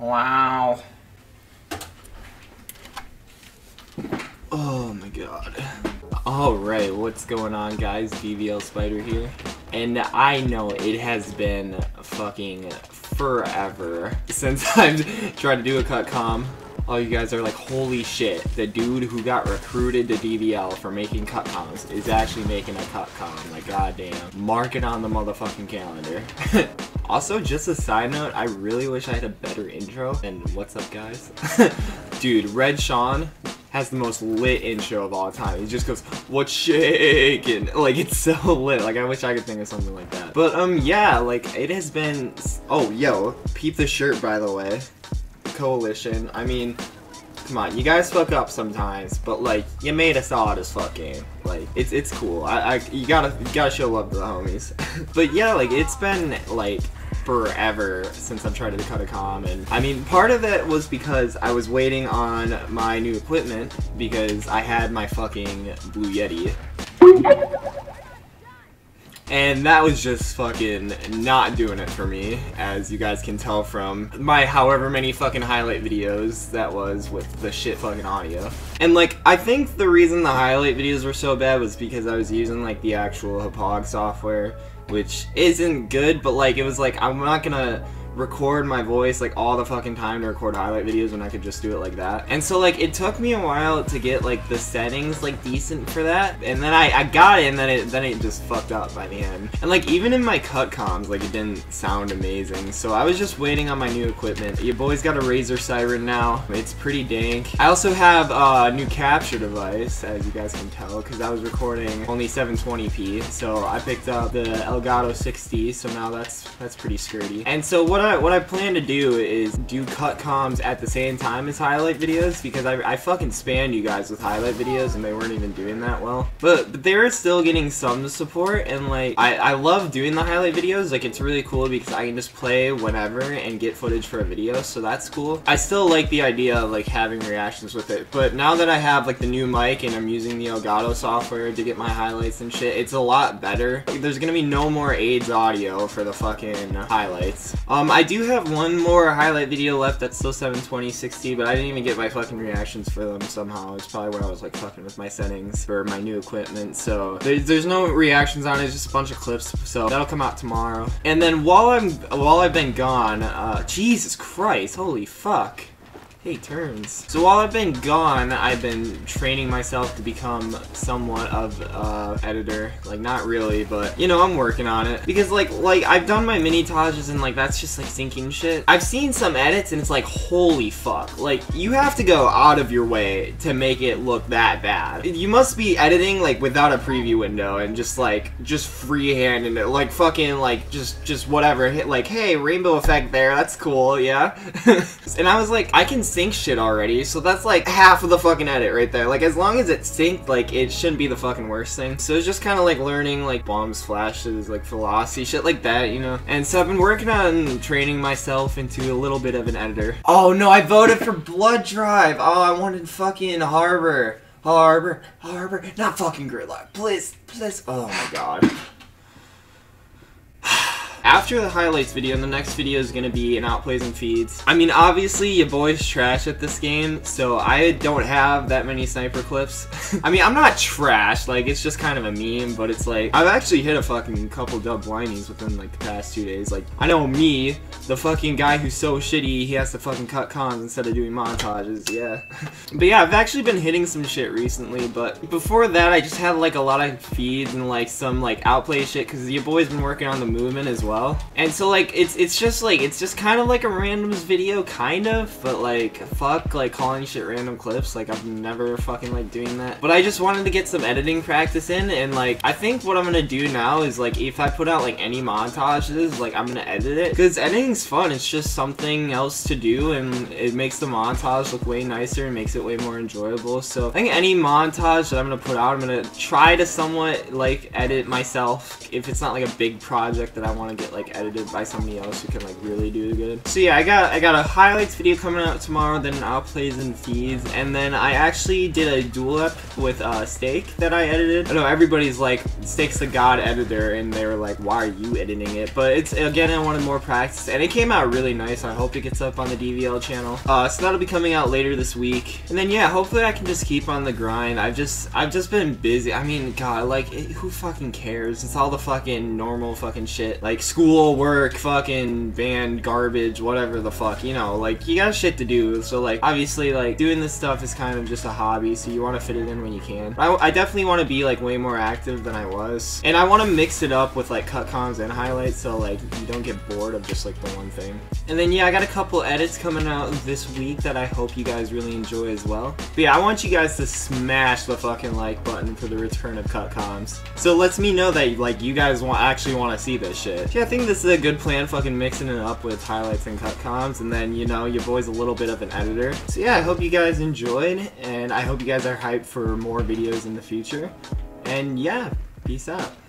Wow. Oh my god. Alright, what's going on guys? DVL Spider here. And I know it has been fucking forever since I've tried to do a cut comm. All you guys are like, holy shit, the dude who got recruited to DVL for making cut comms is actually making a cut comm. Like, goddamn. Mark it on the motherfucking calendar. Also, just a side note, I really wish I had a better intro than what's up, guys. Dude, Red Shawn has the most lit intro of all time. He just goes, what's shaking? Like, it's so lit. Like, I wish I could think of something like that. But, yeah, like, it has been... Oh, yo, peep the shirt, by the way. Coalition. I mean, come on, you guys fuck up sometimes, but like, you made a solid as fuck game. Like, it's cool. You gotta show love to the homies. But yeah, like, it's been like forever since I've tried to cut a comm, and I mean, part of it was because I was waiting on my new equipment because I had my fucking Blue Yeti. And that was just fucking not doing it for me, as you guys can tell from my however many fucking highlight videos that was with the shit fucking audio. And like, I think the reason the highlight videos were so bad was because I was using like the actual Hipog software, which isn't good, but like, it was like, I'm not gonna record my voice like all the fucking time to record highlight videos when I could just do it like that. And so like, it took me a while to get like the settings like decent for that, and then I got it, and then it just fucked up by the end. And like, even in my cut comms, like, it didn't sound amazing, so I was just waiting on my new equipment. Your boy's got a Razer Siren now. It's pretty dank. I also have a new capture device, as you guys can tell, because I was recording only 720p, so I picked up the Elgato 60, so now that's pretty skirty. And so what I plan to do is do cut comms at the same time as highlight videos, because I fucking spammed you guys with highlight videos and they weren't even doing that well. But they're still getting some support, and like, I love doing the highlight videos. Like, it's really cool because I can just play whenever and get footage for a video, so that's cool. I still like the idea of like having reactions with it, but now that I have like the new mic and I'm using the Elgato software to get my highlights and shit, it's a lot better. Like, there's gonna be no more AIDS audio for the fucking highlights. I do have one more highlight video left that's still 720p, but I didn't even get my fucking reactions for them somehow. It's probably where I was like fucking with my settings for my new equipment, so there's no reactions on it, just a bunch of clips, so that'll come out tomorrow. And then while I've been gone, Jesus Christ, holy fuck. Hey, turns. So while I've been gone, I've been training myself to become somewhat of an editor. Like, not really, but, you know, I'm working on it. Because, like I've done my mini-tages, and, like, that's just, like, syncing shit. I've seen some edits, and it's like, holy fuck. Like, you have to go out of your way to make it look that bad. You must be editing, like, without a preview window, and just, like, just freehand, and, like, fucking, like, just whatever. Hit, like, hey, rainbow effect there, that's cool, yeah? And I was like, I can sync shit already, so that's like half of the fucking edit right there. Like, as long as it's synced, like, it shouldn't be the fucking worst thing. So it's just kind of like learning like bombs, flashes, like velocity, shit like that, you know. And so I've been working on training myself into a little bit of an editor. Oh no, I voted for Blood Drive. Oh, I wanted fucking Harbor, not fucking Gridlock, please. Oh my god. After the highlights video, the next video is going to be an outplays and feeds. I mean, obviously, your boy's trash at this game, so I don't have that many sniper clips. I mean, I'm not trash, like, it's just kind of a meme, but it's like, I've actually hit a fucking couple dub blindies within, like, the past 2 days. Like, I know me, the fucking guy who's so shitty, he has to fucking cut comms instead of doing montages, yeah. But yeah, I've actually been hitting some shit recently, but before that, I just had, like, a lot of feeds and, like, some, like, outplay shit, because your boy's been working on the movement as well. And so like it's just kind of like a randoms video, kind of, but like fuck, like calling shit random clips, like I've never fucking like doing that. But I just wanted to get some editing practice in, and like I think what I'm gonna do now is like if I put out like any montages, like I'm gonna edit it, because editing's fun. It's just something else to do, and it makes the montage look way nicer and makes it way more enjoyable. So I think any montage that I'm gonna put out, I'm gonna try to somewhat like edit myself if it's not like a big project that I want to get like edited by somebody else who can like really do the good. So yeah, I got a highlights video coming out tomorrow, then an outplays and feeds, and then I actually did a duel up with Steak that I edited. I know everybody's like, Steak's the god editor, and they were like, why are you editing it? But it's, again, I wanted more practice, and it came out really nice. I hope it gets up on the DVL channel. So that'll be coming out later this week. And then yeah, hopefully I can just keep on the grind. I've just been busy. I mean, god, like, who fucking cares? It's all the fucking normal fucking shit, like school, work, fucking band, garbage, whatever the fuck, you know, like, you got shit to do. So like, obviously, like, doing this stuff is kind of just a hobby, so you want to fit it in when you can. I definitely want to be like way more active than I was, and I want to mix it up with like cut comms and highlights, so like you don't get bored of just like the one thing. And then yeah, I got a couple edits coming out this week that I hope you guys really enjoy as well. But yeah, I want you guys to smash the fucking like button for the return of cut comms, so it lets me know that like you guys actually want to see this shit. Yeah, I think this is a good plan, fucking mixing it up with highlights and cut comms, and then, you know, your boy's a little bit of an editor. So yeah, I hope you guys enjoyed, and I hope you guys are hyped for more videos in the future. And yeah, peace out.